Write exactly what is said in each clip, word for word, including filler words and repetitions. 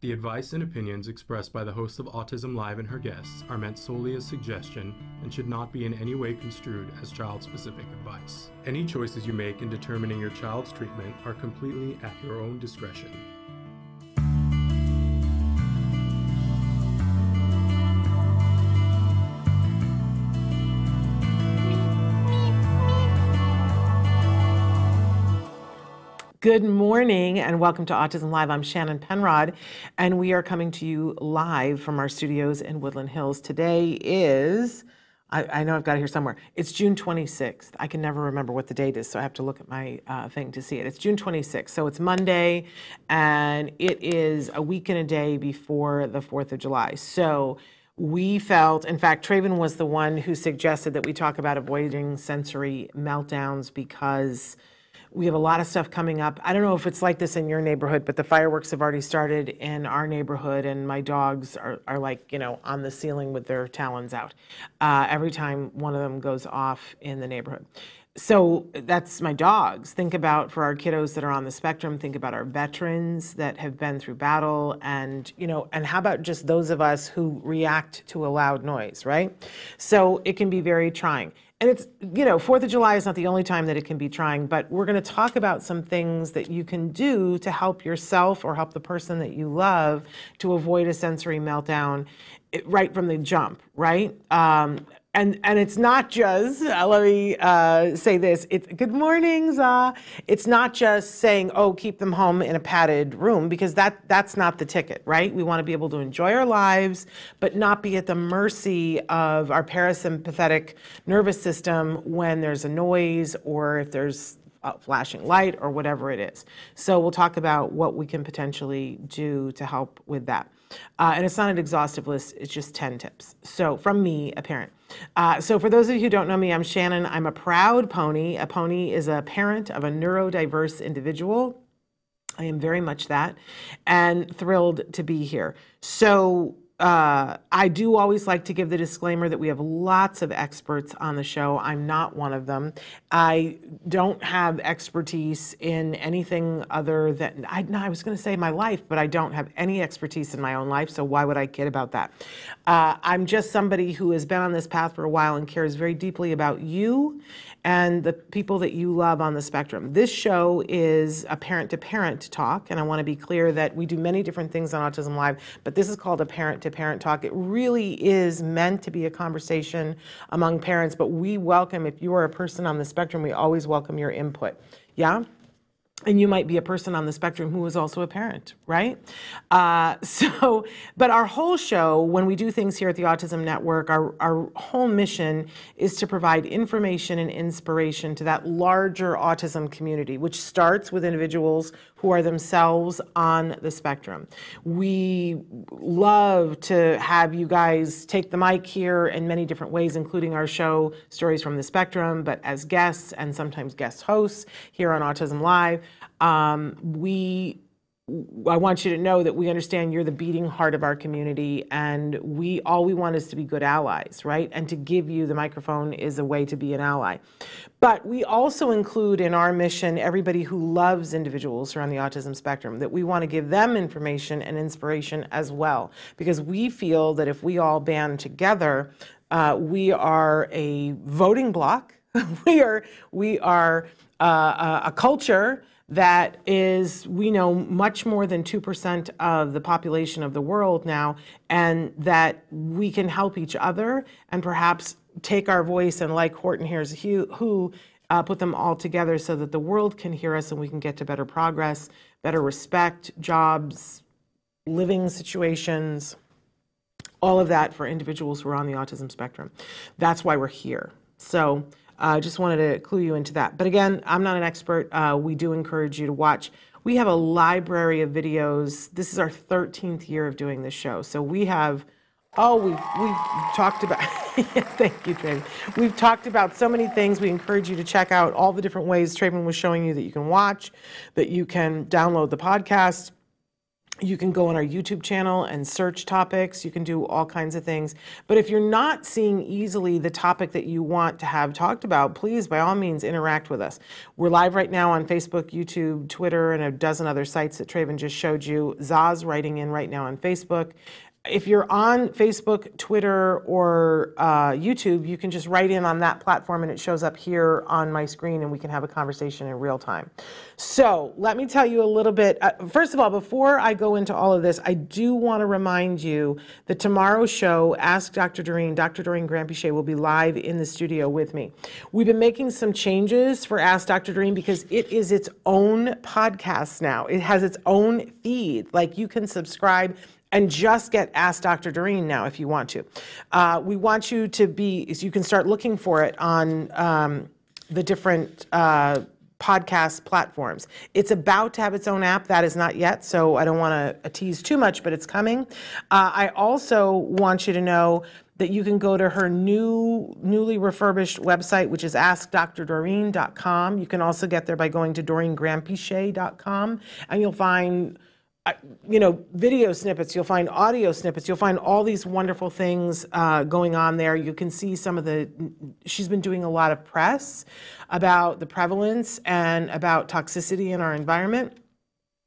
The advice and opinions expressed by the host of Autism Live and her guests are meant solely as suggestion and should not be in any way construed as child-specific advice. Any choices you make in determining your child's treatment are completely at your own discretion. Good morning and welcome to Autism Live. I'm Shannon Penrod and we are coming to you live from our studios in Woodland Hills. Today is, I, I know I've got it here somewhere, it's June twenty-sixth. I can never remember what the date is, so I have to look at my uh, thing to see it. It's June twenty-sixth, so it's Monday and it is a week and a day before the fourth of July. So we felt, in fact, Trayvon was the one who suggested that we talk about avoiding sensory meltdowns because we have a lot of stuff coming up. I don't know if it's like this in your neighborhood, but the fireworks have already started in our neighborhood, and my dogs are, are like, you know, on the ceiling with their talons out uh, every time one of them goes off in the neighborhood. So that's my dogs. Think about, for our kiddos that are on the spectrum, think about our veterans that have been through battle, and, you know, and how about just those of us who react to a loud noise, right? So it can be very trying. And it's, you know, fourth of July is not the only time that it can be trying, but we're going to talk about some things that you can do to help yourself or help the person that you love to avoid a sensory meltdown right from the jump, right? Um, and, and it's not just, uh, let me uh, say this, it's, good morning, Zah. It's not just saying, oh, keep them home in a padded room, because that, that's not the ticket, right? We want to be able to enjoy our lives, but not be at the mercy of our parasympathetic nervous system when there's a noise or if there's a flashing light or whatever it is. So we'll talk about what we can potentially do to help with that. Uh, and it's not an exhaustive list, it's just ten tips. So from me, a parent. Uh, so for those of you who don't know me, I'm Shannon. I'm a proud pony. A pony is a parent of a neurodiverse individual. I am very much that, and thrilled to be here. So Uh, I do always like to give the disclaimer that we have lots of experts on the show. I'm not one of them. I don't have expertise in anything other than, I, no, I was going to say my life, but I don't have any expertise in my own life, so why would I kid about that? Uh, I'm just somebody who has been on this path for a while and cares very deeply about you and the people that you love on the spectrum. This show is a parent-to-parent talk, and I want to be clear that we do many different things on Autism Live, but this is called a parent-to-parent parent talk. It really is meant to be a conversation among parents, but we welcome, if you are a person on the spectrum, we always welcome your input. Yeah? And you might be a person on the spectrum who is also a parent, right? Uh, so, but our whole show, when we do things here at the Autism Network, our, our whole mission is to provide information and inspiration to that larger autism community, which starts with individuals who are themselves on the spectrum. We love to have you guys take the mic here in many different ways, including our show, Stories from the Spectrum, but as guests and sometimes guest hosts here on Autism Live. Um, we, I want you to know that we understand you're the beating heart of our community, and we all we want is to be good allies, right? And to give you the microphone is a way to be an ally. But we also include in our mission everybody who loves individuals who are on the autism spectrum, that we want to give them information and inspiration as well, because we feel that if we all band together, uh, we are a voting bloc. we are, we are uh, a culture that is, we know much more than two percent of the population of the world now, and that we can help each other and perhaps take our voice and, like Horton Hears a Who, uh, put them all together so that the world can hear us and we can get to better progress, better respect, jobs, living situations, all of that for individuals who are on the autism spectrum. That's why we're here. So I uh, just wanted to clue you into that. But again, I'm not an expert. Uh, we do encourage you to watch. We have a library of videos. This is our thirteenth year of doing this show. So we have, oh, we've, we've talked about, thank you, Trayvon. We've talked about so many things. We encourage you to check out all the different ways Trayvon was showing you that you can watch, that you can download the podcast, You can go on our YouTube channel and search topics. You can do all kinds of things. But if you're not seeing easily the topic that you want to have talked about, please, by all means, interact with us. We're live right now on Facebook, YouTube, Twitter, and a dozen other sites that Trayvon just showed you. Za's writing in right now on Facebook. If you're on Facebook, Twitter, or uh, YouTube, you can just write in on that platform and it shows up here on my screen and we can have a conversation in real time. So let me tell you a little bit. Uh, first of all, before I go into all of this, I do want to remind you that tomorrow's show, Ask Doctor Doreen, Doctor Doreen Granpeesheh will be live in the studio with me. We've been making some changes for Ask Doctor Doreen because it is its own podcast now. It has its own feed. Like, you can subscribe and just get Ask Doctor Doreen now if you want to. Uh, we want you to be, so you can start looking for it on um, the different uh, podcast platforms. It's about to have its own app. That is not yet, so I don't want to tease too much, but it's coming. Uh, I also want you to know that you can go to her new, newly refurbished website, which is Ask Doctor Doreen dot com. You can also get there by going to Doreen Granpeesheh dot com, and you'll find, you know, video snippets, you'll find audio snippets, you'll find all these wonderful things uh, going on there. You can see some of the, she's been doing a lot of press about the prevalence and about toxicity in our environment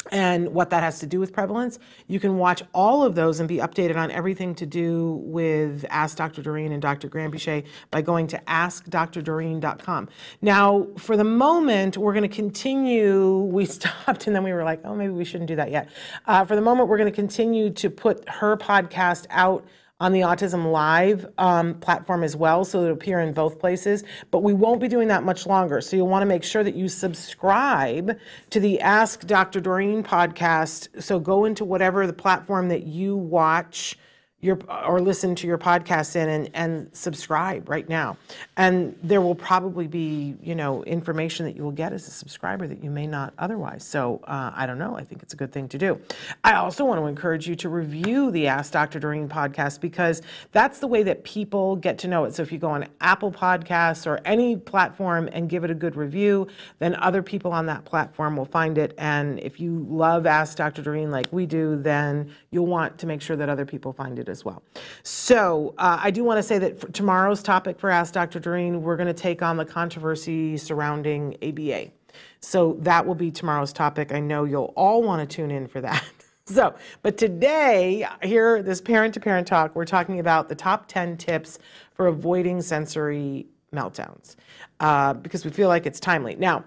and what that has to do with prevalence. You can watch all of those and be updated on everything to do with Ask Doctor Doreen and Doctor Granpeesheh by going to Ask Doctor Doreen dot com. Now, for the moment, we're going to continue. We stopped and then we were like, oh, maybe we shouldn't do that yet. Uh, for the moment, we're going to continue to put her podcast out on the Autism Live um, platform as well, so it'll appear in both places, but we won't be doing that much longer. So you'll wanna make sure that you subscribe to the Ask Doctor Doreen podcast. So go into whatever the platform that you watch your or listen to your podcast in and, and subscribe right now. And there will probably be, you know, information that you will get as a subscriber that you may not otherwise. So uh, I don't know, I think it's a good thing to do. I also want to encourage you to review the Ask Doctor Doreen podcast because that's the way that people get to know it. So if you go on Apple Podcasts or any platform and give it a good review, then other people on that platform will find it. And if you love Ask Doctor Doreen like we do, then you'll want to make sure that other people find it as well. So uh, I do want to say that for tomorrow's topic for Ask Doctor Doreen, we're going to take on the controversy surrounding A B A. So that will be tomorrow's topic. I know you'll all want to tune in for that. So, but today, here, this parent-to-parent talk, we're talking about the top ten tips for avoiding sensory meltdowns uh, because we feel like it's timely. Now,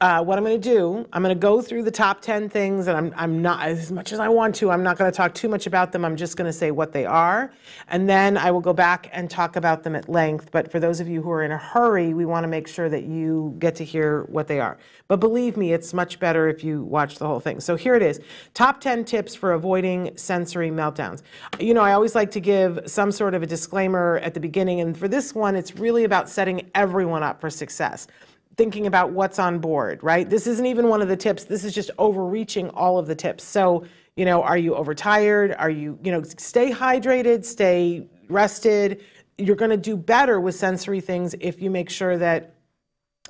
Uh, what I'm going to do, I'm going to go through the top ten things, and I'm, I'm not, as much as I want to, I'm not going to talk too much about them. I'm just going to say what they are, and then I will go back and talk about them at length. But for those of you who are in a hurry, we want to make sure that you get to hear what they are. But believe me, it's much better if you watch the whole thing. So here it is. Top ten tips for avoiding sensory meltdowns. You know, I always like to give some sort of a disclaimer at the beginning, and for this one, it's really about setting everyone up for success. Thinking about what's on board, right? This isn't even one of the tips. This is just overreaching all of the tips. So, you know, are you overtired? Are you, you know, stay hydrated, stay rested. You're going to do better with sensory things if you make sure that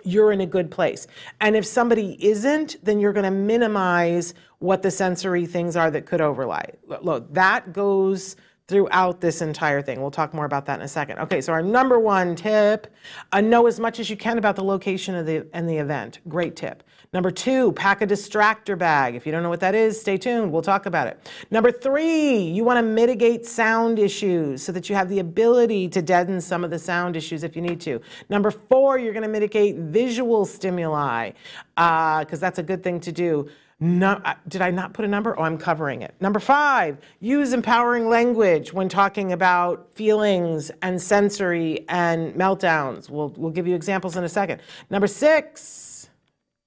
you're in a good place. And if somebody isn't, then you're going to minimize what the sensory things are that could overlay. Look, that goes throughout this entire thing. We'll talk more about that in a second. Okay, so our number one tip, uh, know as much as you can about the location of the and the event. Great tip. Number two, pack a distractor bag. If you don't know what that is, stay tuned. We'll talk about it. Number three, you want to mitigate sound issues so that you have the ability to deaden some of the sound issues if you need to. Number four, you're going to mitigate visual stimuli because uh, that's a good thing to do. No, did I not put a number? Oh, I'm covering it. Number five, use empowering language when talking about feelings and sensory and meltdowns. We'll, we'll give you examples in a second. Number six,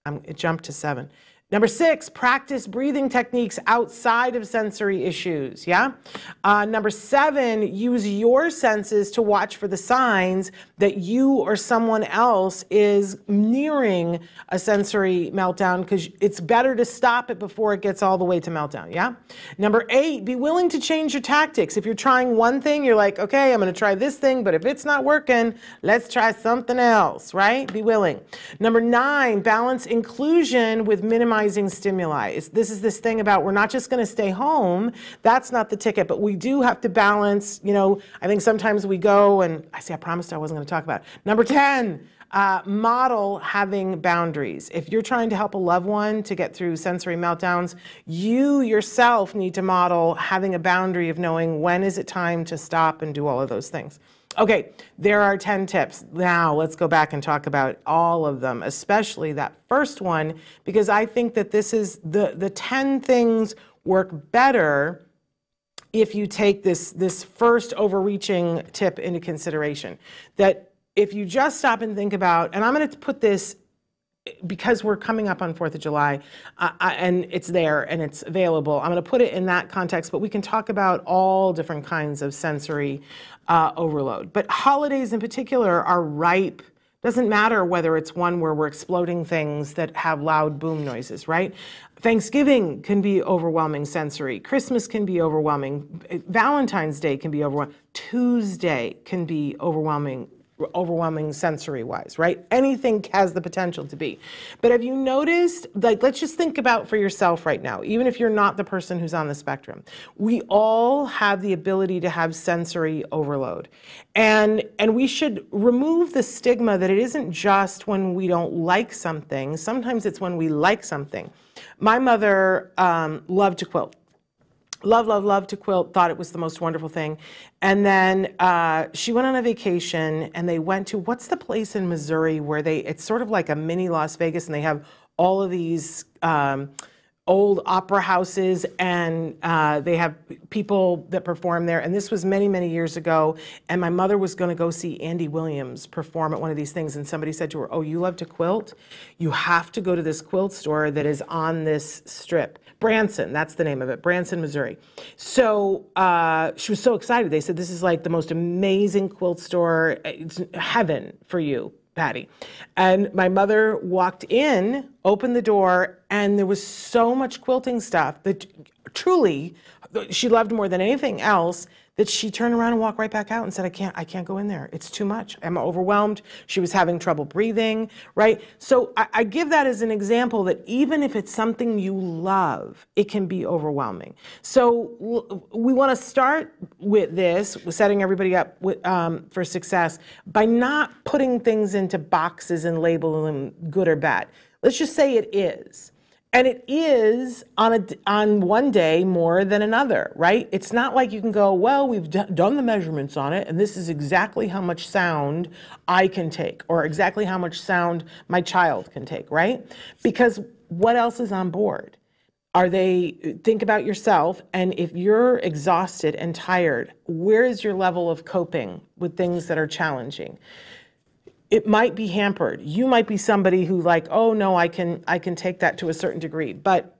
I'm, it jumped to seven. Number six, practice breathing techniques outside of sensory issues, yeah? Uh, number seven, use your senses to watch for the signs that you or someone else is nearing a sensory meltdown because it's better to stop it before it gets all the way to meltdown, yeah? Number eight, be willing to change your tactics. If you're trying one thing, you're like, okay, I'm gonna try this thing, but if it's not working, let's try something else, right? Be willing. Number nine, balance inclusion with minimizing minimizing stimuli. It's, this is this thing about we're not just going to stay home. That's not the ticket, but we do have to balance. You know, I think sometimes we go and I see, I promised I wasn't going to talk about it. Number ten. Uh, model having boundaries. If you're trying to help a loved one to get through sensory meltdowns, you yourself need to model having a boundary of knowing when is it time to stop and do all of those things. Okay, there are ten tips. Now let's go back and talk about all of them, especially that first one, because I think that this is the, the ten things work better if you take this, this first overreaching tip into consideration. That if you just stop and think about, and I'm going to put this because we're coming up on fourth of July, uh, and it's there and it's available, I'm going to put it in that context, but we can talk about all different kinds of sensory uh, overload. But holidays in particular are ripe. Doesn't matter whether it's one where we're exploding things that have loud boom noises, right? Thanksgiving can be overwhelming sensory. Christmas can be overwhelming. Valentine's Day can be overwhelming. Tuesday can be overwhelming. overwhelming sensory-wise, right? Anything has the potential to be. But have you noticed, like, let's just think about for yourself right now, even if you're not the person who's on the spectrum, we all have the ability to have sensory overload. And, and we should remove the stigma that it isn't just when we don't like something. Sometimes it's when we like something. My mother um, loved to quilt. Love, love, love to quilt, thought it was the most wonderful thing. And then uh, she went on a vacation and they went to, what's the place in Missouri where they, it's sort of like a mini Las Vegas and they have all of these um, old opera houses and uh, they have people that perform there. And this was many, many years ago. And my mother was going to go see Andy Williams perform at one of these things. And somebody said to her, oh, you love to quilt? You have to go to this quilt store that is on this strip. Branson, that's the name of it, Branson, Missouri. So uh, she was so excited. They said, this is like the most amazing quilt store. It's heaven for you, Patty. And my mother walked in, opened the door, and there was so much quilting stuff that truly she loved more than anything else, that she turned around and walked right back out and said, I can't, I can't go in there. It's too much. I'm overwhelmed. She was having trouble breathing, right? So I, I give that as an example that even if it's something you love, it can be overwhelming. So we want to start with this, setting everybody up with, um, for success by not putting things into boxes and labeling them good or bad. Let's just say it is. And it is on, a, on one day more than another, right? It's not like you can go, well, we've d done the measurements on it, and this is exactly how much sound I can take, or exactly how much sound my child can take, right? Because what else is on board? Are they, think about yourself, and if you're exhausted and tired, where is your level of coping with things that are challenging? It might be hampered. You might be somebody who like, oh no, I can, I can take that to a certain degree. But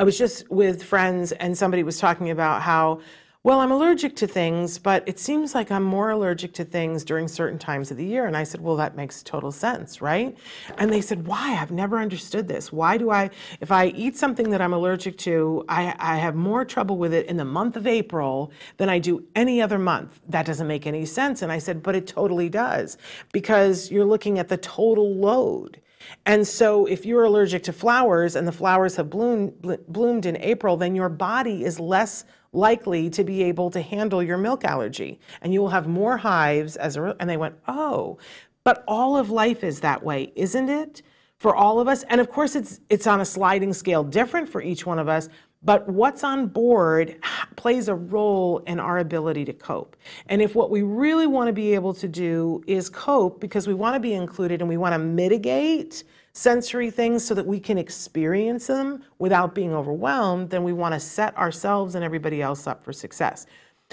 I was just with friends and somebody was talking about how, well, I'm allergic to things, but it seems like I'm more allergic to things during certain times of the year. And I said, well, that makes total sense, right? And they said, why? I've never understood this. Why do I, if I eat something that I'm allergic to, I, I have more trouble with it in the month of April than I do any other month? That doesn't make any sense. And I said, but it totally does, because you're looking at the total load. And so if you're allergic to flowers and the flowers have bloomed, bloomed in April, then your body is less likely to be able to handle your milk allergy, and you will have more hives as a, and they went, oh, but all of life is that way, isn't it? For all of us. And of course it's, it's on a sliding scale different for each one of us, but what's on board plays a role in our ability to cope. And if what we really want to be able to do is cope, because we want to be included and we want to mitigate sensory things so that we can experience them without being overwhelmed, then we want to set ourselves and everybody else up for success.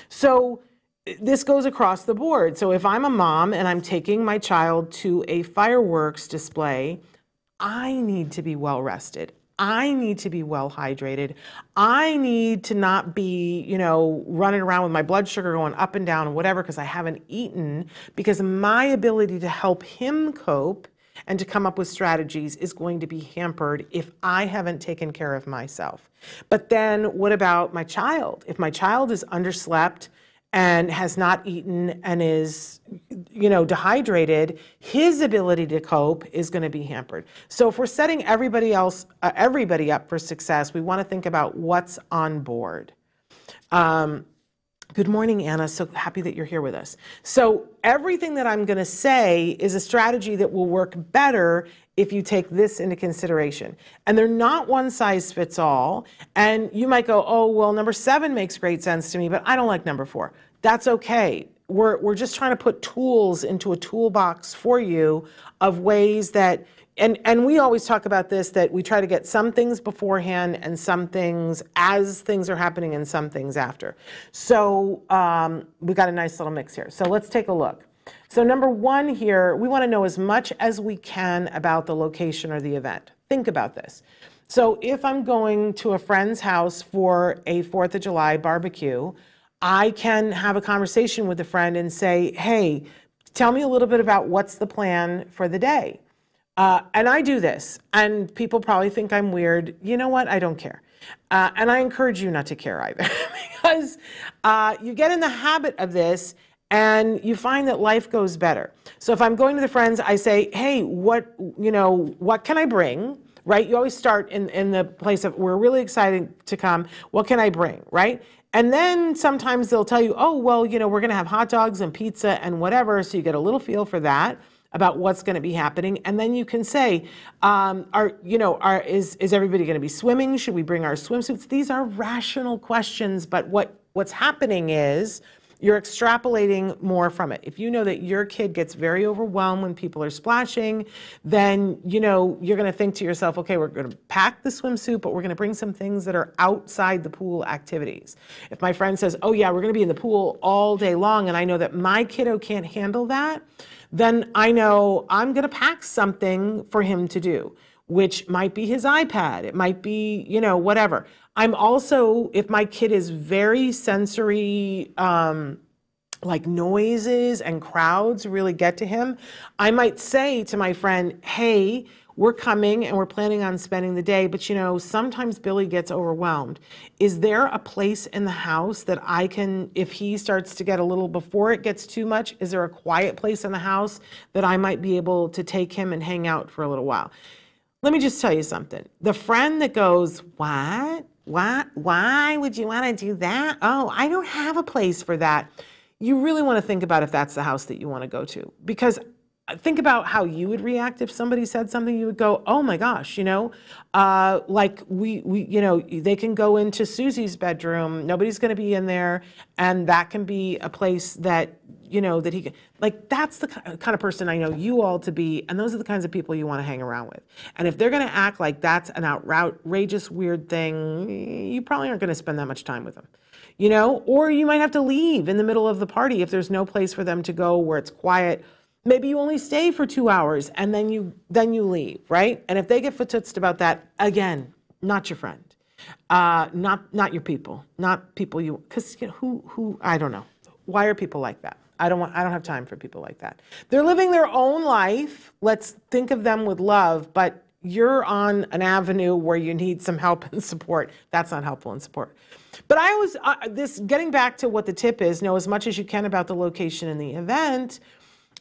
So this goes across the board. So if I'm a mom and I'm taking my child to a fireworks display, I need to be well rested. I need to be well hydrated. I need to not be, you know, running around with my blood sugar going up and down and whatever because I haven't eaten, because my ability to help him cope and to come up with strategies is going to be hampered if I haven't taken care of myself. But then what about my child? If my child is underslept and has not eaten and is, you know, dehydrated, his ability to cope is going to be hampered. So if we're setting everybody else, uh, everybody up for success, we want to think about what's on board. Um, Good morning, Anna. So happy that you're here with us. So everything that I'm going to say is a strategy that will work better if you take this into consideration. And they're not one size fits all. And you might go, oh, well, number seven makes great sense to me, but I don't like number four. That's okay. We're, we're just trying to put tools into a toolbox for you of ways that, and, and we always talk about this, that we try to get some things beforehand and some things as things are happening and some things after. So um, we got a nice little mix here. So let's take a look. So number one here, we want to know as much as we can about the location or the event. Think about this. So if I'm going to a friend's house for a fourth of July barbecue, I can have a conversation with a friend and say, hey, tell me a little bit about what's the plan for the day. Uh, and I do this, and people probably think I'm weird. You know what? I don't care. Uh, and I encourage you not to care either because uh, you get in the habit of this and you find that life goes better. So if I'm going to the friends, I say, hey, what, you know, what can I bring? Right? You always start in, in the place of, we're really excited to come. What can I bring? Right? And then sometimes they'll tell you, oh, well, you know, we're going to have hot dogs and pizza and whatever. So you get a little feel for that about what's going to be happening. And then you can say, um, are, you know, are, is, is everybody going to be swimming? Should we bring our swimsuits? These are rational questions. But what, what's happening is you're extrapolating more from it. If you know that your kid gets very overwhelmed when people are splashing, then, you know, you're going to think to yourself, okay, we're going to pack the swimsuit, but we're going to bring some things that are outside the pool activities. If my friend says, oh yeah, we're going to be in the pool all day long, and I know that my kiddo can't handle that, then I know I'm going to pack something for him to do, which might be his iPad. It might be, you know, whatever. I'm also, if my kid is very sensory, um, like noises and crowds really get to him, I might say to my friend, hey, we're coming and we're planning on spending the day, but you know, sometimes Billy gets overwhelmed. Is there a place in the house that I can, if he starts to get a little, before it gets too much, is there a quiet place in the house that I might be able to take him and hang out for a little while? Let me just tell you something. The friend that goes, what? Why, why would you want to do that? Oh, I don't have a place for that. You really want to think about if that's the house that you want to go to. Because think about how you would react if somebody said something. You would go, oh my gosh, you know, uh, like we, we, you know, they can go into Susie's bedroom. Nobody's going to be in there. And that can be a place that, you know, that he can, like, that's the kind of person I know you all to be. And those are the kinds of people you want to hang around with. And if they're going to act like that's an outrageous, weird thing, you probably aren't going to spend that much time with them. You know, or you might have to leave in the middle of the party if there's no place for them to go where it's quiet. Maybe you only stay for two hours and then you then you leave, right? And if they get footsitzed about that, again, not your friend, uh, not not your people, not people you, because you know, who who I don't know. Why are people like that? I don't want. I don't have time for people like that. They're living their own life. Let's think of them with love, but you're on an avenue where you need some help and support. That's not helpful and support. But I was uh, this getting back to what the tip is. Know as much as you can about the location and the event.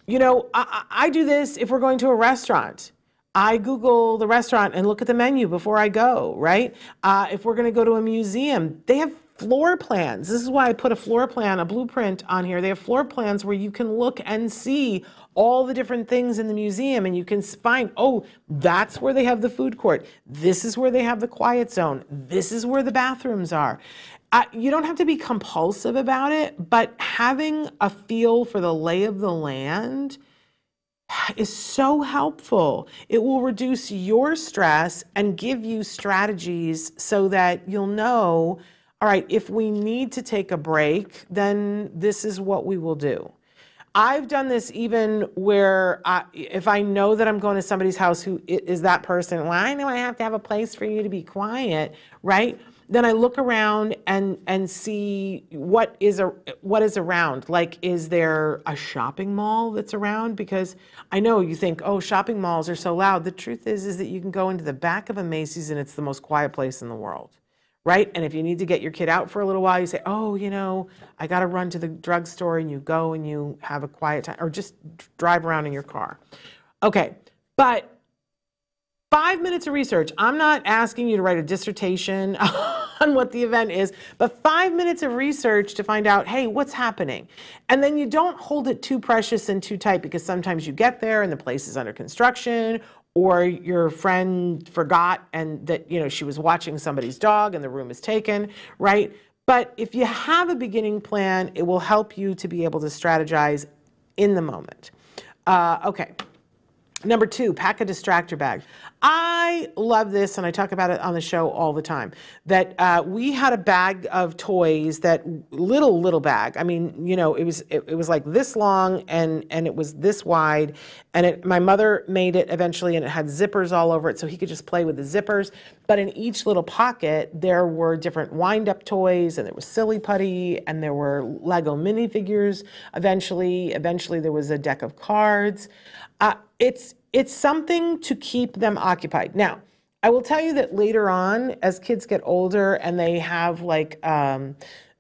You know, I, I do this if we're going to a restaurant. I Google the restaurant and look at the menu before I go, right? Uh, if we're going to go to a museum, they have floor plans. This is why I put a floor plan, a blueprint on here. They have floor plans where you can look and see all the different things in the museum, and you can find, oh, that's where they have the food court. This is where they have the quiet zone. This is where the bathrooms are. Uh, you don't have to be compulsive about it, but having a feel for the lay of the land is so helpful. It will reduce your stress and give you strategies so that you'll know, all right, if we need to take a break, then this is what we will do. I've done this even where I, if I know that I'm going to somebody's house who is that person, well, I know I have to have a place for you to be quiet, right? Then I look around and and see what is a what is around. Like, is there a shopping mall that's around? Because I know you think, oh, shopping malls are so loud. The truth is, is that you can go into the back of a Macy's and it's the most quiet place in the world, right? And if you need to get your kid out for a little while, you say, oh, you know, I got to run to the drugstore, and you go and you have a quiet time, or just drive around in your car. Okay, but five minutes of research. I'm not asking you to write a dissertation on what the event is, but five minutes of research to find out, hey, what's happening? And then you don't hold it too precious and too tight, because sometimes you get there and the place is under construction, or your friend forgot and that, you know, she was watching somebody's dog and the room is taken, right? But if you have a beginning plan, it will help you to be able to strategize in the moment. Uh, okay. Number two, pack a distractor bag. I love this, and I talk about it on the show all the time, that uh, we had a bag of toys, that little, little bag. I mean, you know, it was it, it was like this long, and, and it was this wide, and it, my mother made it eventually, and it had zippers all over it, so he could just play with the zippers. But in each little pocket, there were different wind-up toys, and there was Silly Putty, and there were Lego minifigures eventually. Eventually, there was a deck of cards. Uh, It's, it's something to keep them occupied. Now, I will tell you that later on, as kids get older and they have like um,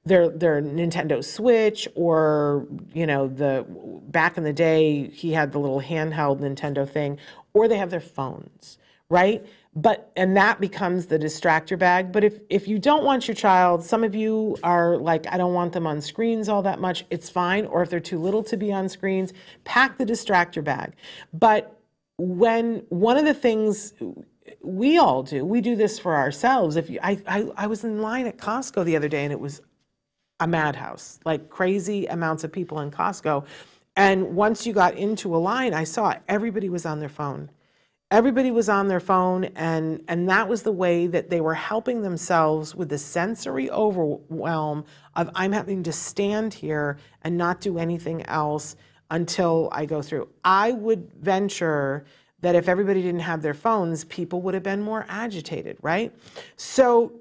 their, their Nintendo Switch, or, you know, the back in the day, he had the little handheld Nintendo thing, or they have their phones, right? But, and that becomes the distractor bag. But if, if you don't want your child, some of you are like, I don't want them on screens all that much, it's fine. Or if they're too little to be on screens, pack the distractor bag. But when one of the things we all do, we do this for ourselves. If you, I, I, I was in line at Costco the other day, and it was a madhouse, like crazy amounts of people in Costco. And once you got into a line, I saw everybody was on their phone. Everybody was on their phone, and, and that was the way that they were helping themselves with the sensory overwhelm of, I'm having to stand here and not do anything else until I go through. I would venture that if everybody didn't have their phones, people would have been more agitated, right? So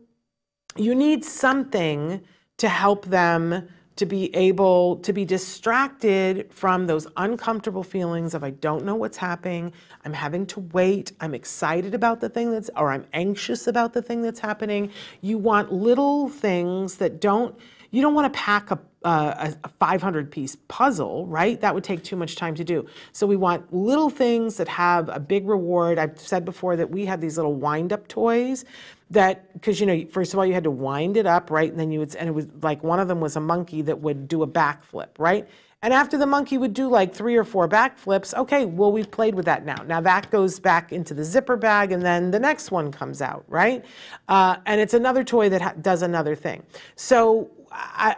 you need something to help them to be able to be distracted from those uncomfortable feelings of, I don't know what's happening, I'm having to wait, I'm excited about the thing that's, or I'm anxious about the thing that's happening. You want little things that don't, you don't want to pack a Uh, a five hundred piece puzzle, right? That would take too much time to do. So we want little things that have a big reward. I've said before that we had these little wind-up toys that, because, you know, first of all, you had to wind it up, right? And then you would, and it was like, one of them was a monkey that would do a backflip, right? And after the monkey would do like three or four backflips, okay, well, we've played with that now. Now that goes back into the zipper bag, and then the next one comes out, right? Uh, and it's another toy that ha does another thing. So I,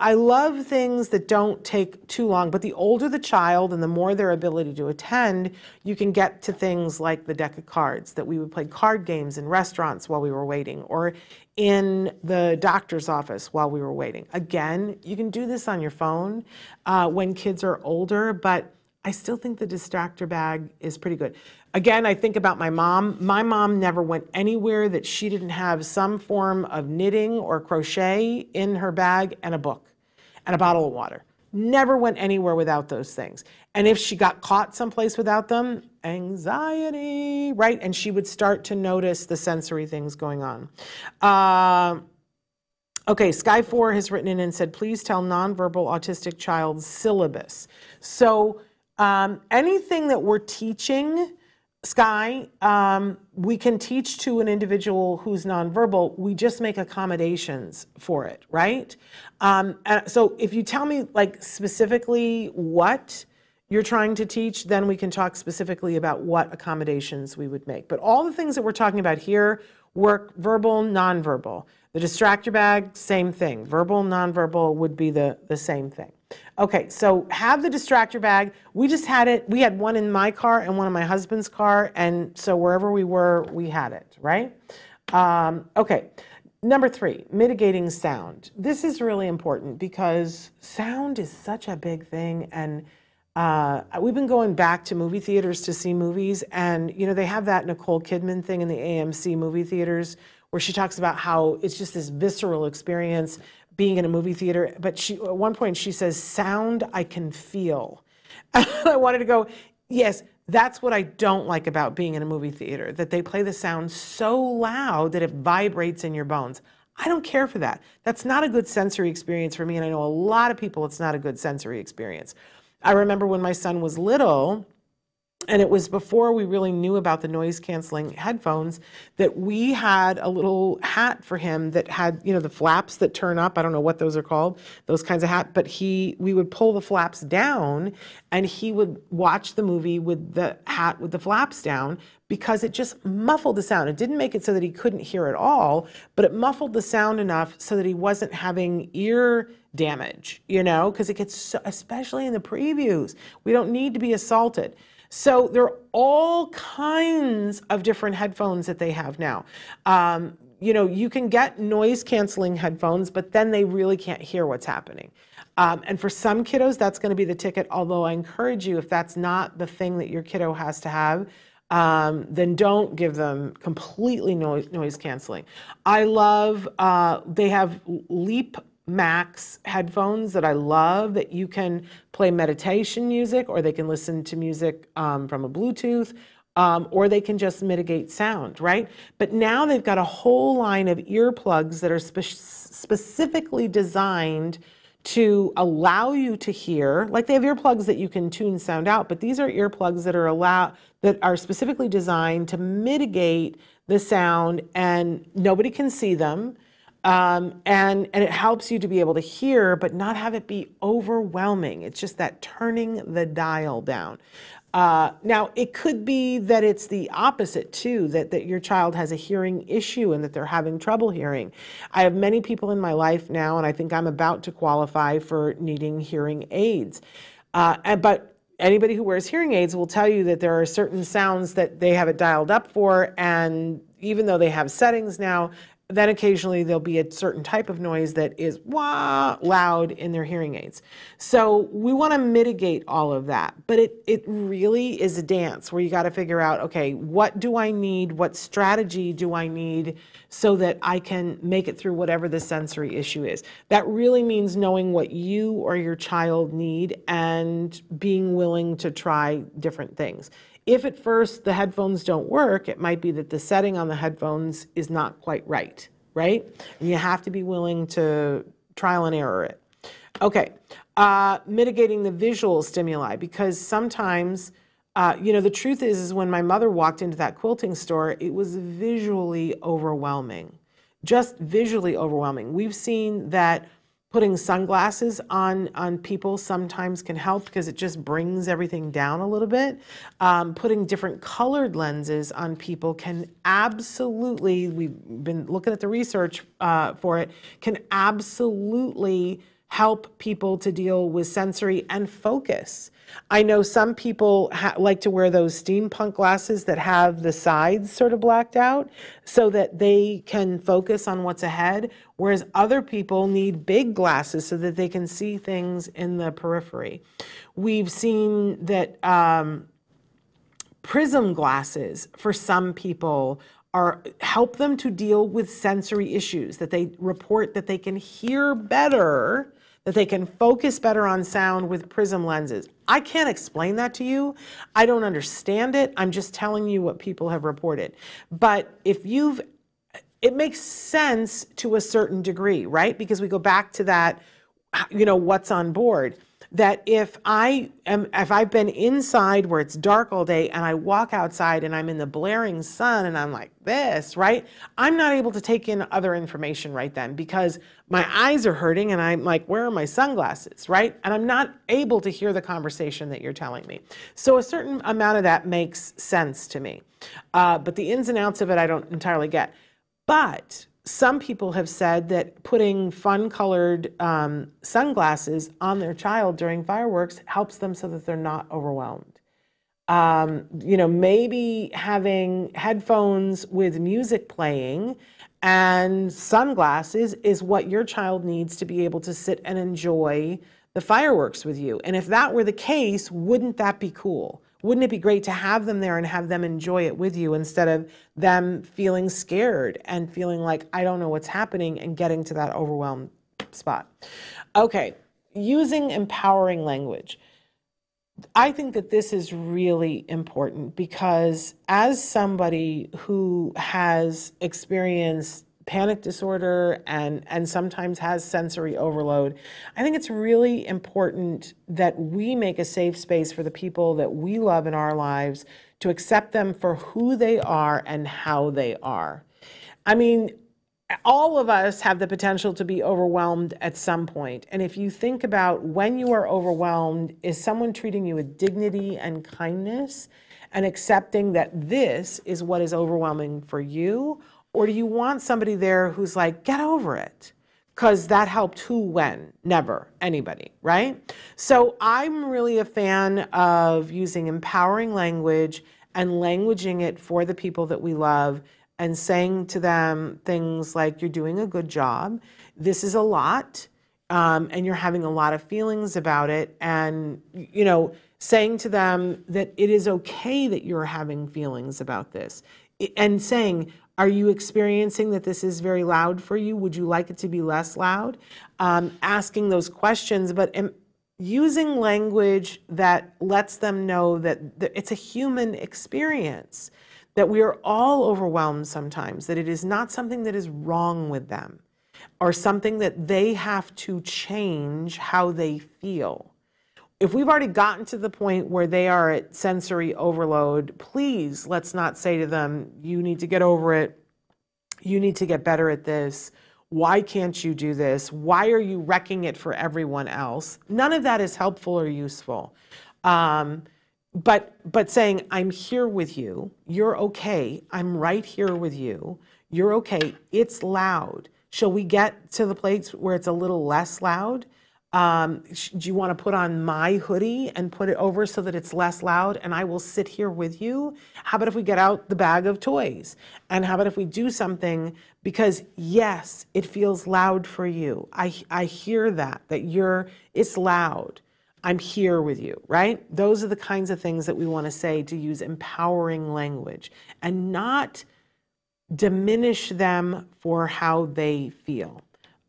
I, I love things that don't take too long, but the older the child and the more their ability to attend, you can get to things like the deck of cards, that we would play card games in restaurants while we were waiting, or in the doctor's office while we were waiting. Again, you can do this on your phone uh, when kids are older, but I still think the distractor bag is pretty good. Again, I think about my mom. My mom never went anywhere that she didn't have some form of knitting or crochet in her bag, and a book and a bottle of water. Never went anywhere without those things. And if she got caught someplace without them, anxiety, right? And she would start to notice the sensory things going on. Uh, Okay, Sky four has written in and said, please tell nonverbal autistic child's syllabus. So um, anything that we're teaching, Sky, um, we can teach to an individual who's nonverbal. We just make accommodations for it, right? Um, and so if you tell me like specifically what you're trying to teach, then we can talk specifically about what accommodations we would make. But all the things that we're talking about here work verbal, nonverbal. The distractor bag, same thing. Verbal, nonverbal would be the, the same thing. Okay, so have the distractor bag. We just had it. We had one in my car and one in my husband's car, and so wherever we were, we had it, right? Um, okay, number three, mitigating sound. This is really important because sound is such a big thing, and Uh, we've been going back to movie theaters to see movies, and you know they have that Nicole Kidman thing in the A M C movie theaters where she talks about how it's just this visceral experience being in a movie theater. But she, at one point she says, sound I can feel. I wanted to go, yes, that's what I don't like about being in a movie theater, that they play the sound so loud that it vibrates in your bones. I don't care for that. That's not a good sensory experience for me, and I know a lot of people it's not a good sensory experience. I remember when my son was little, and it was before we really knew about the noise-canceling headphones, that we had a little hat for him that had, you know, the flaps that turn up. I don't know what those are called, those kinds of hats. But he, we would pull the flaps down, and he would watch the movie with the hat with the flaps down, because it just muffled the sound. It didn't make it so that he couldn't hear at all, but it muffled the sound enough so that he wasn't having ear damage, you know, because it gets, so, especially in the previews, we don't need to be assaulted. So there are all kinds of different headphones that they have now. Um, you know, you can get noise-canceling headphones, but then they really can't hear what's happening. Um, and for some kiddos, that's going to be the ticket, although I encourage you, if that's not the thing that your kiddo has to have, um, then don't give them completely noise-canceling. I love, uh, they have Leap Max headphones that I love, that you can play meditation music, or they can listen to music um, from a Bluetooth, um, or they can just mitigate sound, right? But now they've got a whole line of earplugs that are spe specifically designed to allow you to hear. Like, they have earplugs that you can tune sound out, but these are earplugs that are allow that are specifically designed to mitigate the sound, and nobody can see them. Um, and, and it helps you to be able to hear, but not have it be overwhelming. It's just that turning the dial down. Uh, now, it could be that it's the opposite, too, that, that your child has a hearing issue and that they're having trouble hearing. I have many people in my life now, and I think I'm about to qualify for needing hearing aids. Uh, and, but anybody who wears hearing aids will tell you that there are certain sounds that they have it dialed up for, and even though they have settings now, then occasionally there'll be a certain type of noise that is wah loud in their hearing aids. So we want to mitigate all of that, but it, it really is a dance where you got to figure out, okay, what do I need? What strategy do I need so that I can make it through whatever the sensory issue is? That really means knowing what you or your child need and being willing to try different things. If at first the headphones don't work, it might be that the setting on the headphones is not quite right, right? And you have to be willing to trial and error it. Okay, uh, mitigating the visual stimuli, because sometimes, uh, you know, the truth is, is when my mother walked into that quilting store, it was visually overwhelming, just visually overwhelming. We've seen that putting sunglasses on, on people sometimes can help, because it just brings everything down a little bit. Um, putting different colored lenses on people can absolutely, we've been looking at the research uh, for it, can absolutely help people to deal with sensory and focus. I know some people ha like to wear those steampunk glasses that have the sides sort of blacked out so that they can focus on what's ahead, whereas other people need big glasses so that they can see things in the periphery. We've seen that um, prism glasses for some people are help them to deal with sensory issues, that they report that they can hear better, that they can focus better on sound with prism lenses. I can't explain that to you. I don't understand it. I'm just telling you what people have reported. But if you've, it makes sense to a certain degree, right? Because we go back to that, you know, what's on board. That if I am, if I've been inside where it's dark all day and I walk outside and I'm in the blaring sun and I'm like this, right? I'm not able to take in other information right then, because my eyes are hurting and I'm like, where are my sunglasses, right? And I'm not able to hear the conversation that you're telling me. So a certain amount of that makes sense to me. Uh, but the ins and outs of it, I don't entirely get. But some people have said that putting fun-colored um, sunglasses on their child during fireworks helps them so that they're not overwhelmed. Um, you know, maybe having headphones with music playing and sunglasses is what your child needs to be able to sit and enjoy the fireworks with you. And if that were the case, wouldn't that be cool? Wouldn't it be great to have them there and have them enjoy it with you instead of them feeling scared and feeling like, I don't know what's happening, and getting to that overwhelmed spot? Okay, using empowering language. I think that this is really important, because as somebody who has experienced panic disorder and, and sometimes has sensory overload. I think it's really important that we make a safe space for the people that we love in our lives to accept them for who they are and how they are. I mean, all of us have the potential to be overwhelmed at some point. And if you think about when you are overwhelmed, is someone treating you with dignity and kindness and accepting that this is what is overwhelming for you? Or do you want somebody there who's like, get over it? Because that helped who, when? Never, anybody, right? So I'm really a fan of using empowering language and languaging it for the people that we love and saying to them things like, you're doing a good job, this is a lot, um, and you're having a lot of feelings about it, and, you know, saying to them that it is okay that you're having feelings about this, and saying, are you experiencing that this is very loud for you? Would you like it to be less loud? Um, asking those questions, but um, using language that lets them know that th- it's a human experience, that we are all overwhelmed sometimes, that it is not something that is wrong with them or something that they have to change how they feel. If we've already gotten to the point where they are at sensory overload, please let's not say to them, you need to get over it, you need to get better at this, why can't you do this, why are you wrecking it for everyone else? None of that is helpful or useful. Um, but, but saying, I'm here with you, you're okay, I'm right here with you, you're okay, it's loud. Shall we get to the place where it's a little less loud? Um, do you want to put on my hoodie and put it over so that it's less loud and I will sit here with you? How about if we get out the bag of toys? And how about if we do something? Because yes, it feels loud for you. I, I hear that, that you're, it's loud. I'm here with you, right? Those are the kinds of things that we want to say, to use empowering language and not diminish them for how they feel.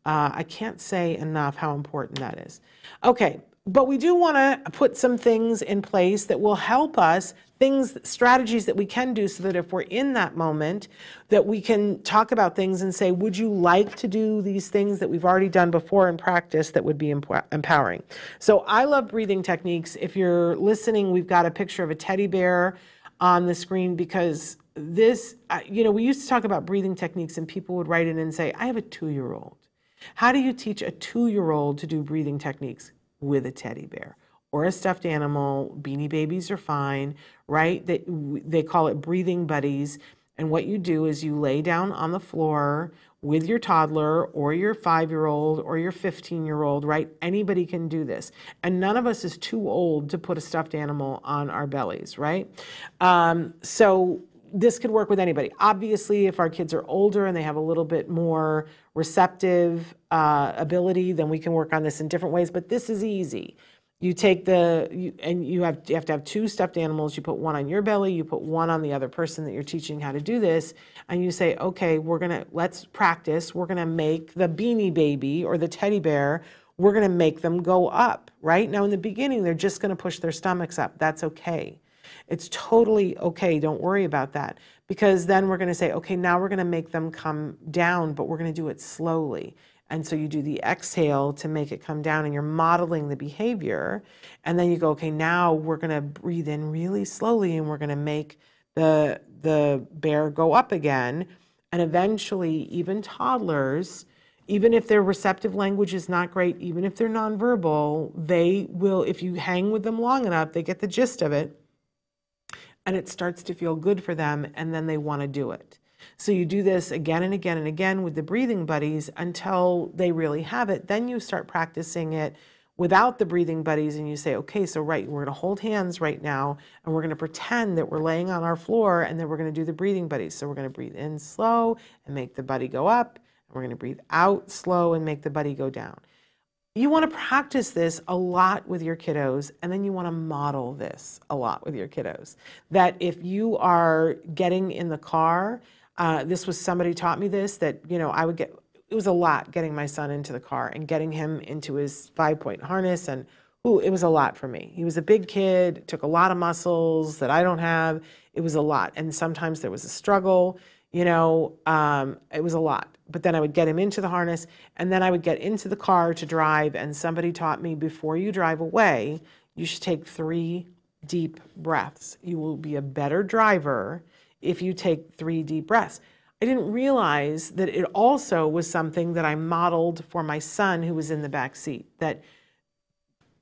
Uh, I can't say enough how important that is. Okay, but we do want to put some things in place that will help us, things, strategies that we can do so that if we're in that moment, that we can talk about things and say, would you like to do these things that we've already done before in practice that would be emp- empowering? So I love breathing techniques. If you're listening, we've got a picture of a teddy bear on the screen because this, you know, we used to talk about breathing techniques and people would write in and say, I have a two-year-old. How do you teach a two-year-old to do breathing techniques? With a teddy bear or a stuffed animal? Beanie Babies are fine, right? They, they call it breathing buddies. And what you do is you lay down on the floor with your toddler or your five-year-old or your fifteen-year-old, right? Anybody can do this. And none of us is too old to put a stuffed animal on our bellies, right? Um, so this could work with anybody. Obviously, if our kids are older and they have a little bit more receptive uh, ability, then we can work on this in different ways, but this is easy. You take the, you, and you have, you have to have two stuffed animals. You put one on your belly, you put one on the other person that you're teaching how to do this, and you say, okay, we're gonna, let's practice. We're gonna make the Beanie Baby or the teddy bear, we're gonna make them go up, right? Now in the beginning, they're just gonna push their stomachs up. That's okay. It's totally okay, don't worry about that, because then we're going to say, okay, now we're going to make them come down, but we're going to do it slowly. And so you do the exhale to make it come down and you're modeling the behavior. And then you go, okay, now we're going to breathe in really slowly and we're going to make the, the bear go up again. And eventually, even toddlers, even if their receptive language is not great, even if they're nonverbal, they will, if you hang with them long enough, they get the gist of it. And it starts to feel good for them, and then they want to do it. So you do this again and again and again with the breathing buddies until they really have it. Then you start practicing it without the breathing buddies, and you say, okay, so right, we're going to hold hands right now, and we're going to pretend that we're laying on our floor, and then we're going to do the breathing buddies. So we're going to breathe in slow and make the buddy go up, and we're going to breathe out slow and make the buddy go down. You want to practice this a lot with your kiddos, and then you want to model this a lot with your kiddos. That if you are getting in the car, uh, this was somebody taught me this, that, you know, I would get, it was a lot getting my son into the car and getting him into his five-point harness, and ooh, it was a lot for me. He was a big kid, took a lot of muscles that I don't have. It was a lot, and sometimes there was a struggle. you know, um, it was a lot. But then I would get him into the harness, and then I would get into the car to drive, and somebody taught me, before you drive away, you should take three deep breaths. You will be a better driver if you take three deep breaths. I didn't realize that it also was something that I modeled for my son who was in the back seat, that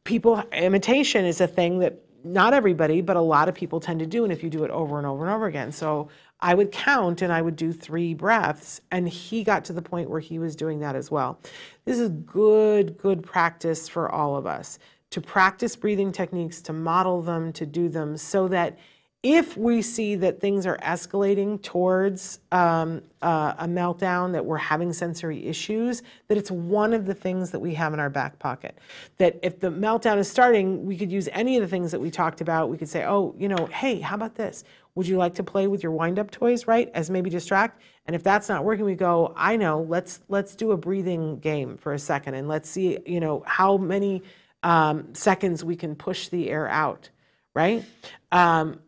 people, imitation is a thing that not everybody, but a lot of people tend to do, and if you do it over and over and over again. So I would count and I would do three breaths, and he got to the point where he was doing that as well. This is good, good practice for all of us, to practice breathing techniques, to model them, to do them, so that if we see that things are escalating towards um, uh, a meltdown, that we're having sensory issues, that it's one of the things that we have in our back pocket. That if the meltdown is starting, we could use any of the things that we talked about. We could say, oh, you know, hey, how about this? Would you like to play with your wind-up toys, right, as maybe distract? And if that's not working, we go, I know, let's, let's do a breathing game for a second, and let's see, you know, how many um, seconds we can push the air out, right? Um,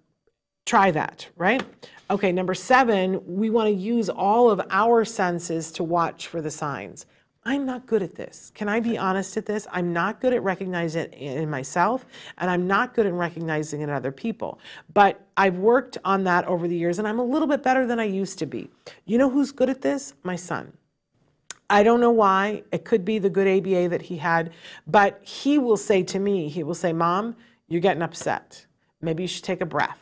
Try that, right? Okay, number seven, we want to use all of our senses to watch for the signs. I'm not good at this. Can I be honest at this? I'm not good at recognizing it in myself, and I'm not good at recognizing it in other people. But I've worked on that over the years, and I'm a little bit better than I used to be. You know who's good at this? My son. I don't know why. It could be the good A B A that he had, but he will say to me, he will say, Mom, you're getting upset. Maybe you should take a breath.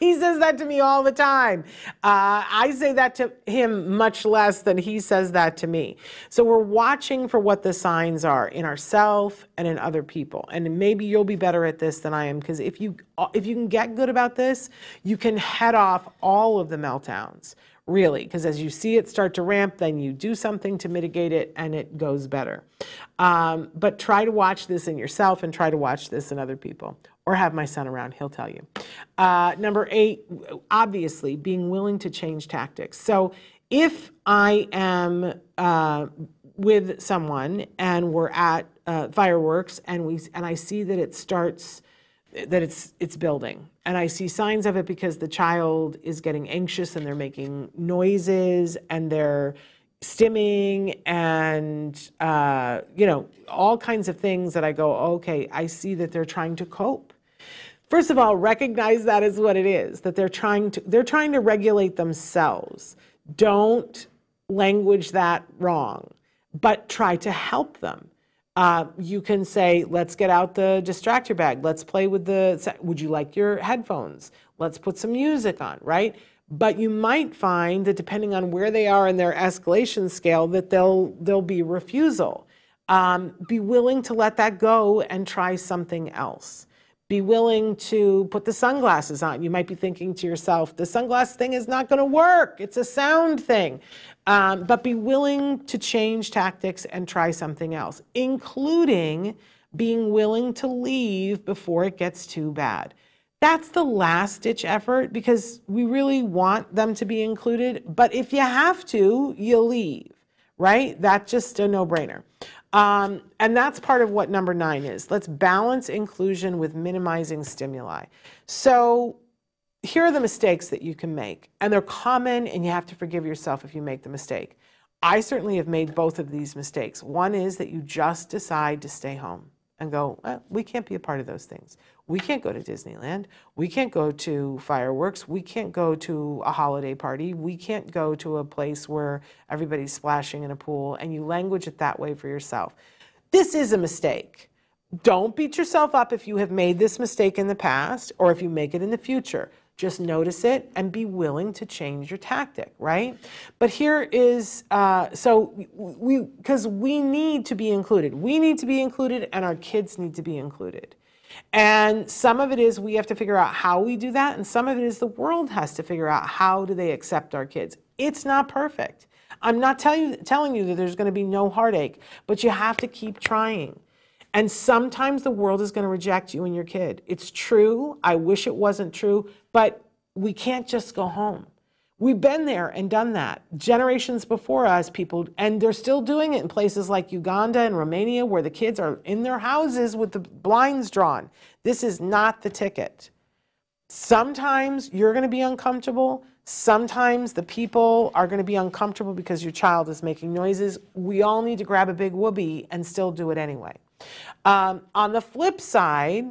He says that to me all the time. Uh, I say that to him much less than he says that to me. So we're watching for what the signs are in ourselves and in other people. And maybe you'll be better at this than I am, because if you, if you can get good about this, you can head off all of the meltdowns, really, because as you see it start to ramp, then you do something to mitigate it, and it goes better. Um, but try to watch this in yourself, and try to watch this in other people. Or have my son around, he'll tell you. Uh, number eight, obviously, being willing to change tactics. So if I am uh, with someone and we're at uh, fireworks, and we and I see that it starts, that it's it's building, and I see signs of it because the child is getting anxious and they're making noises and they're stimming and uh, you know, all kinds of things that I go, okay, I see that they're trying to cope. First of all, recognize that is what it is, that they're trying to, they're trying to regulate themselves. Don't language that wrong, but try to help them. Uh, you can say, let's get out the distractor bag. Let's play with the, would you like your headphones? Let's put some music on, right? But you might find that depending on where they are in their escalation scale, that they'll, there'll be refusal. Um, be willing to let that go and try something else. Be willing to put the sunglasses on. You might be thinking to yourself, the sunglass thing is not going to work. It's a sound thing. Um, but be willing to change tactics and try something else, including being willing to leave before it gets too bad. That's the last-ditch effort, because we really want them to be included. But if you have to, you leave, right? That's just a no-brainer. Um, and that's part of what number nine is. Let's balance inclusion with minimizing stimuli. So here are the mistakes that you can make, and they're common, and you have to forgive yourself if you make the mistake. I certainly have made both of these mistakes. One is that you just decide to stay home and go, well, we can't be a part of those things. We can't go to Disneyland. We can't go to fireworks. We can't go to a holiday party. We can't go to a place where everybody's splashing in a pool, and you language it that way for yourself. This is a mistake. Don't beat yourself up if you have made this mistake in the past, or if you make it in the future. Just notice it and be willing to change your tactic, right? But here is, uh, so we, because we need to be included. We need to be included, and our kids need to be included. And some of it is we have to figure out how we do that, and some of it is the world has to figure out how do they accept our kids. It's not perfect. I'm not tell you, telling you that there's going to be no heartache, but you have to keep trying. And sometimes the world is going to reject you and your kid. It's true. I wish it wasn't true, but we can't just go home. We've been there and done that. Generations before us, people, and they're still doing it in places like Uganda and Romania, where the kids are in their houses with the blinds drawn. This is not the ticket. Sometimes you're going to be uncomfortable. Sometimes the people are going to be uncomfortable because your child is making noises. We all need to grab a big whoopee and still do it anyway. Um, on the flip side,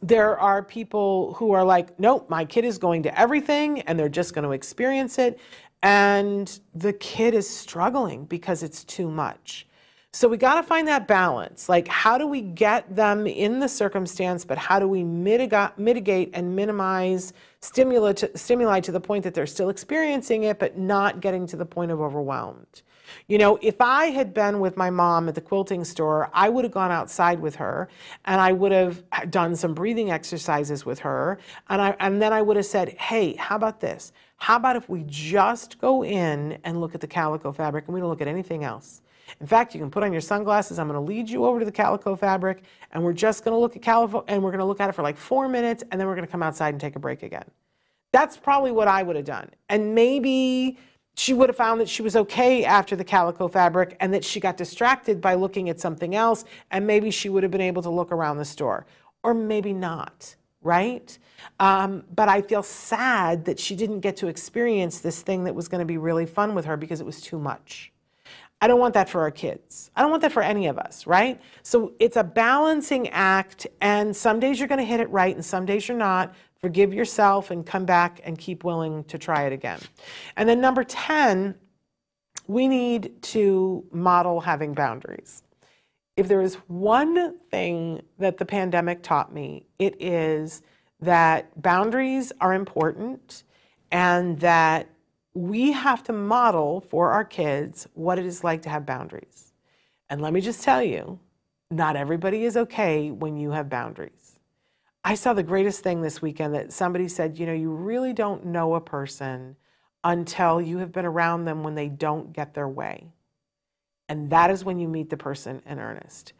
there are people who are like, nope, my kid is going to everything and they're just going to experience it. And the kid is struggling because it's too much. So we got to find that balance. Like, how do we get them in the circumstance, but how do we mitigate, mitigate and minimize stimuli to, stimuli to the point that they're still experiencing it, but not getting to the point of overwhelmed? You know, if I had been with my mom at the quilting store, I would have gone outside with her and I would have done some breathing exercises with her. And, I, and then I would have said, hey, how about this? How about if we just go in and look at the calico fabric and we don't look at anything else? In fact, you can put on your sunglasses. I'm going to lead you over to the calico fabric and we're just going to look at calico and we're going to look at it for like four minutes and then we're going to come outside and take a break again. That's probably what I would have done. And maybe she would have found that she was okay after the calico fabric and that she got distracted by looking at something else, and maybe she would have been able to look around the store, or maybe not, right? Um, but I feel sad that she didn't get to experience this thing that was going to be really fun with her because it was too much. I don't want that for our kids. I don't want that for any of us, right? So it's a balancing act, and some days you're going to hit it right and some days you're not. Forgive yourself and come back and keep willing to try it again. And then number ten, we need to model having boundaries. If there is one thing that the pandemic taught me, it is that boundaries are important and that we have to model for our kids what it is like to have boundaries. And let me just tell you, not everybody is okay when you have boundaries. I saw the greatest thing this weekend that somebody said, you know, you really don't know a person until you have been around them when they don't get their way. And that is when you meet the person in earnest.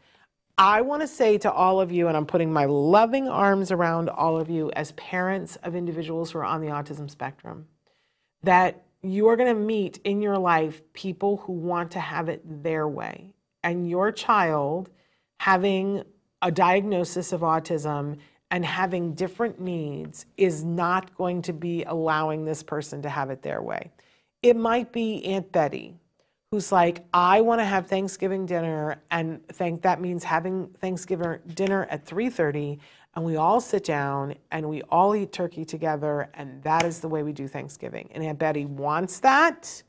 I want to say to all of you, and I'm putting my loving arms around all of you as parents of individuals who are on the autism spectrum, that you are going to meet in your life people who want to have it their way. And your child having a diagnosis of autism and having different needs is not going to be allowing this person to have it their way. It might be Aunt Betty, who's like, I want to have Thanksgiving dinner, and think that means having Thanksgiving dinner at three thirty, and we all sit down and we all eat turkey together, and that is the way we do Thanksgiving. And Aunt Betty wants that,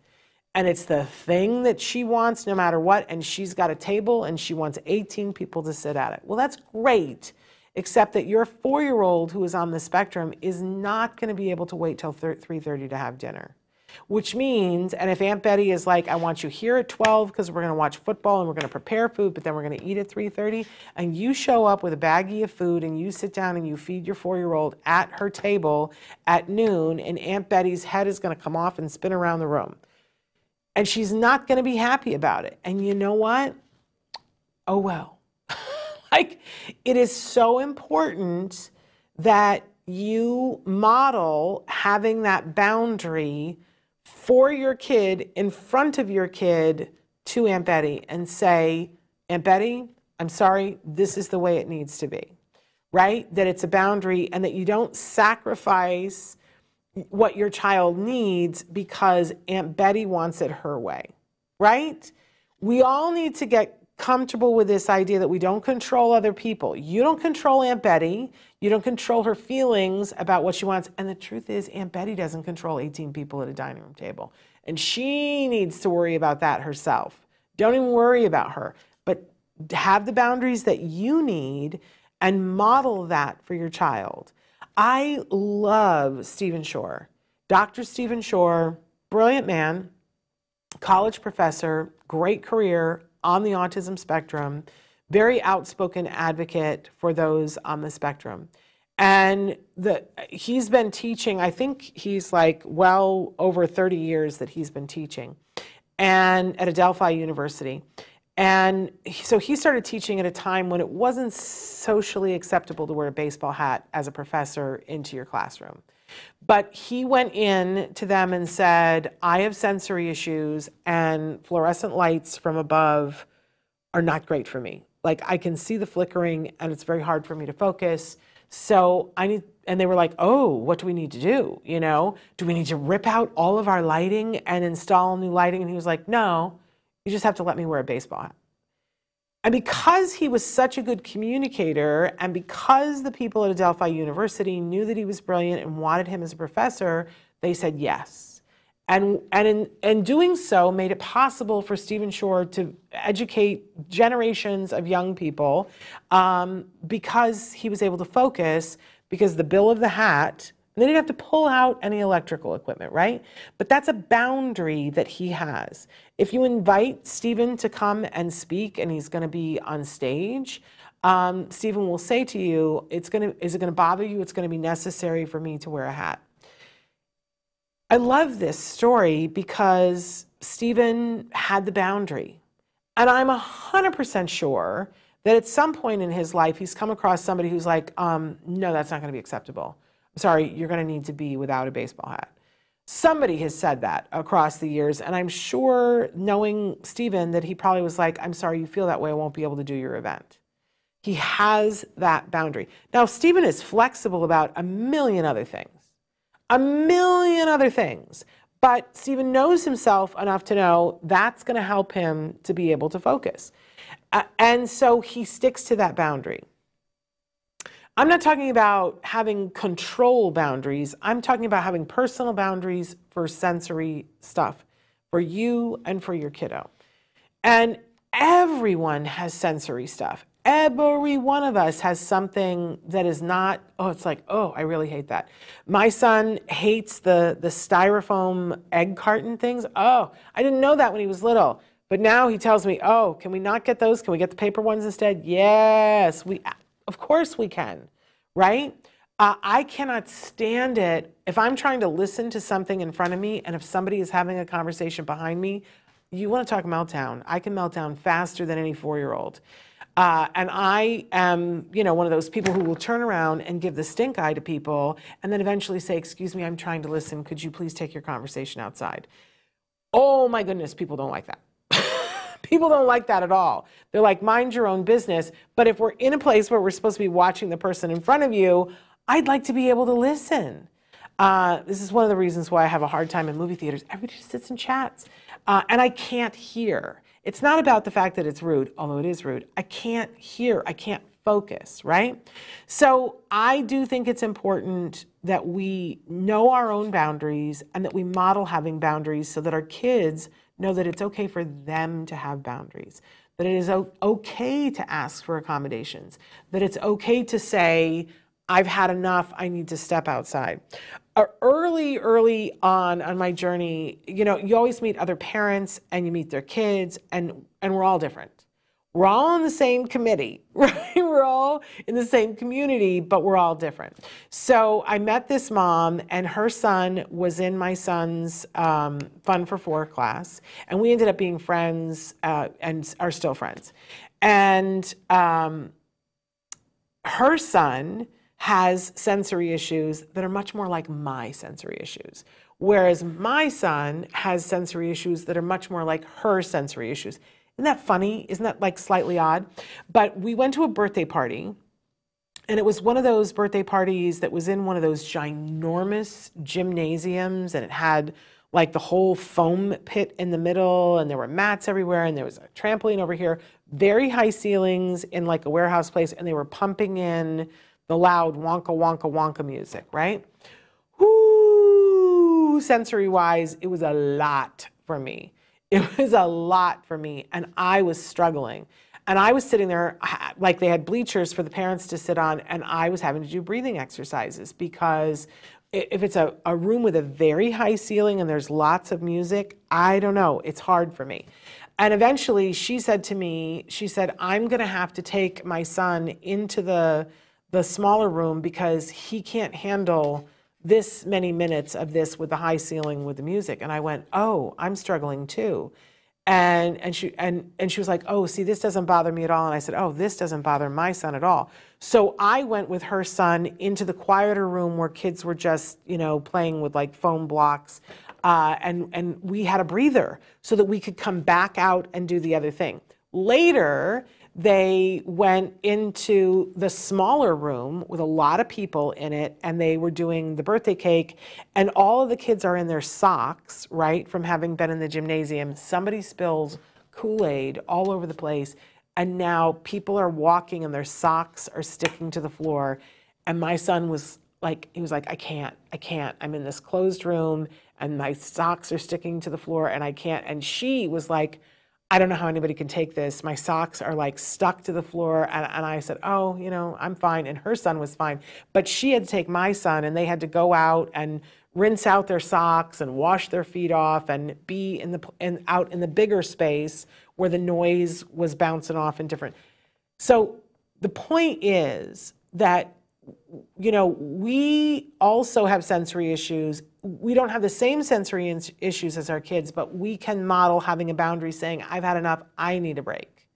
and it's the thing that she wants no matter what, and she's got a table and she wants eighteen people to sit at it. Well, that's great. Except that your four-year-old who is on the spectrum is not going to be able to wait till three thirty to have dinner, which means, and if Aunt Betty is like, I want you here at twelve because we're going to watch football and we're going to prepare food, but then we're going to eat at three thirty, and you show up with a baggie of food and you sit down and you feed your four-year-old at her table at noon, and Aunt Betty's head is going to come off and spin around the room. And she's not going to be happy about it. And you know what? Oh, well. Like, it is so important that you model having that boundary for your kid in front of your kid to Aunt Betty and say, Aunt Betty, I'm sorry, this is the way it needs to be, right? That it's a boundary and that you don't sacrifice what your child needs because Aunt Betty wants it her way, right? We all need to get comfortable with this idea that we don't control other people. You don't control Aunt Betty. You don't control her feelings about what she wants. And the truth is, Aunt Betty doesn't control eighteen people at a dining room table. And she needs to worry about that herself. Don't even worry about her. But have the boundaries that you need and model that for your child. I love Stephen Shore. Doctor Stephen Shore, brilliant man, college professor, great career, on the autism spectrum, very outspoken advocate for those on the spectrum. And the, he's been teaching, I think he's like well over thirty years that he's been teaching, and at Adelphi University. And so he started teaching at a time when it wasn't socially acceptable to wear a baseball hat as a professor into your classroom. But he went in to them and said, I have sensory issues and fluorescent lights from above are not great for me. Like, I can see the flickering and it's very hard for me to focus. So I need and they were like, oh, what do we need to do? You know, do we need to rip out all of our lighting and install new lighting? And he was like, no, you just have to let me wear a baseball hat. And because he was such a good communicator, and because the people at Adelphi University knew that he was brilliant and wanted him as a professor, they said yes. And, and in, in doing so, made it possible for Stephen Shore to educate generations of young people, um, because he was able to focus, because the bill of the hat, and they didn't have to pull out any electrical equipment, right? But that's a boundary that he has. If you invite Stephen to come and speak, and he's going to be on stage, um, Stephen will say to you, "It's going to, is it going to bother you? It's going to be necessary for me to wear a hat." I love this story because Stephen had the boundary, and I'm one hundred percent sure that at some point in his life, he's come across somebody who's like, um, "No, that's not going to be acceptable. Sorry, you're going to need to be without a baseball hat." Somebody has said that across the years, and I'm sure, knowing Stephen, that he probably was like, "I'm sorry you feel that way, I won't be able to do your event." He has that boundary. Now, Stephen is flexible about a million other things, a million other things, but Stephen knows himself enough to know that's going to help him to be able to focus. Uh, and so he sticks to that boundary. I'm not talking about having control boundaries. I'm talking about having personal boundaries for sensory stuff, for you and for your kiddo. And everyone has sensory stuff. Every one of us has something that is not, oh, it's like, oh, I really hate that. My son hates the, the styrofoam egg carton things. Oh, I didn't know that when he was little. But now he tells me, oh, can we not get those? Can we get the paper ones instead? Yes, we... Of course we can, right? Uh, I cannot stand it if I'm trying to listen to something in front of me, and if somebody is having a conversation behind me. You want to talk meltdown. I can meltdown faster than any four-year-old. Uh, and I am, you know, one of those people who will turn around and give the stink eye to people and then eventually say, excuse me, I'm trying to listen. Could you please take your conversation outside? Oh my goodness, people don't like that. People don't like that at all. They're like, mind your own business. But if we're in a place where we're supposed to be watching the person in front of you, I'd like to be able to listen. Uh, this is one of the reasons why I have a hard time in movie theaters. Everybody just sits and chats. Uh, and I can't hear. It's not about the fact that it's rude, although it is rude. I can't hear. I can't focus, right? So I do think it's important that we know our own boundaries and that we model having boundaries so that our kids know that it's okay for them to have boundaries, that it is okay to ask for accommodations, that it's okay to say, I've had enough, I need to step outside. Early, early on on my journey, you know, you always meet other parents and you meet their kids, and, and we're all different. We're all on the same committee, right? We're all in the same community, but we're all different. So I met this mom, and her son was in my son's um, Fun for Four class, and we ended up being friends uh, and are still friends. And um, her son has sensory issues that are much more like my sensory issues, whereas my son has sensory issues that are much more like her sensory issues. Isn't that funny? Isn't that like slightly odd? But we went to a birthday party, and it was one of those birthday parties that was in one of those ginormous gymnasiums, and it had like the whole foam pit in the middle, and there were mats everywhere, and there was a trampoline over here, very high ceilings in like a warehouse place, and they were pumping in the loud wonka, wonka, wonka music, right? Woo! Sensory-wise, it was a lot for me. It was a lot for me, and I was struggling. And I was sitting there like they had bleachers for the parents to sit on, and I was having to do breathing exercises, because if it's a, a room with a very high ceiling and there's lots of music, I don't know, it's hard for me. And eventually she said to me, she said, I'm going to have to take my son into the, the smaller room because he can't handle this many minutes of this with the high ceiling with the music. And I went, oh, I'm struggling too. And, and, she, and, and she was like, oh, see, this doesn't bother me at all. And I said, oh, this doesn't bother my son at all. So I went with her son into the quieter room where kids were just, you know, playing with like foam blocks. Uh, and, and we had a breather so that we could come back out and do the other thing. Later, They went into the smaller room with a lot of people in it, and they were doing the birthday cake, and all of the kids are in their socks, right, from having been in the gymnasium. Somebody spills Kool-Aid all over the place, and now people are walking and their socks are sticking to the floor. And my son was like, he was like, I can't, I can't. I'm in this closed room, and my socks are sticking to the floor, and I can't. And she was like, I don't know how anybody can take this. My socks are like stuck to the floor. And, and I said, oh, you know, I'm fine. And her son was fine. But she had to take my son, and they had to go out and rinse out their socks and wash their feet off and be in the and out in the bigger space where the noise was bouncing off and different. So the point is that, you know, we also have sensory issues. We don't have the same sensory in issues as our kids, but we can model having a boundary, saying, I've had enough, I need a break,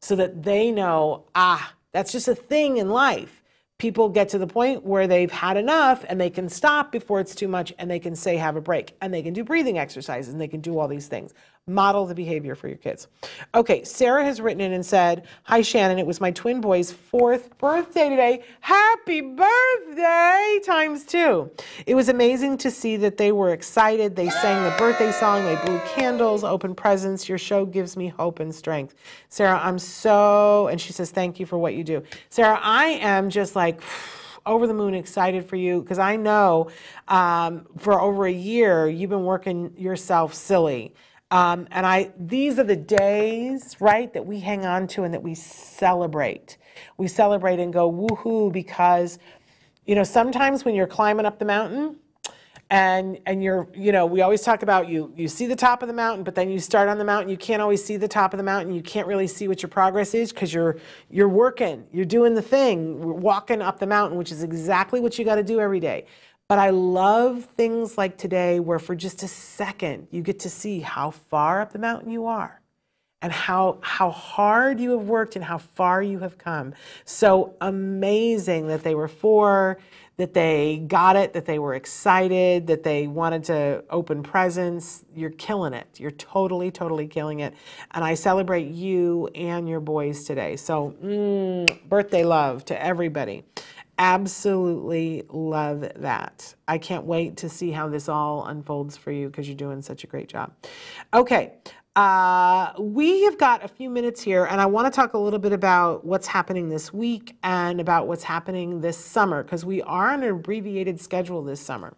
so that they know, ah, that's just a thing in life. People get to the point where they've had enough, and they can stop before it's too much, and they can say, have a break, and they can do breathing exercises, and they can do all these things. Model the behavior for your kids. Okay, Sarah has written in and said, hi, Shannon. It was my twin boy's fourth birthday today. Happy birthday times two. It was amazing to see that they were excited. They sang the birthday song. They blew candles, opened presents. Your show gives me hope and strength. Sarah, I'm so, and she says, thank you for what you do. Sarah, I am just like, over the moon excited for you, because I know um, for over a year, you've been working yourself silly. Um, and I, these are the days, right, that we hang on to and that we celebrate. We celebrate and go woohoo, because, you know, sometimes when you're climbing up the mountain and, and you're, you know, we always talk about you, you see the top of the mountain, but then you start on the mountain, you can't always see the top of the mountain. You can't really see what your progress is, because you're, you're working, you're doing the thing, we're walking up the mountain, which is exactly what you got to do every day. But I love things like today, where for just a second, you get to see how far up the mountain you are, and how, how hard you have worked and how far you have come. So amazing that they were four, that they got it, that they were excited, that they wanted to open presents. You're killing it. You're totally, totally killing it. And I celebrate you and your boys today. So mm, birthday love to everybody. Absolutely love that. I can't wait to see how this all unfolds for you, because you're doing such a great job. Okay, uh, we have got a few minutes here, and I want to talk a little bit about what's happening this week and about what's happening this summer, because we are on an abbreviated schedule this summer.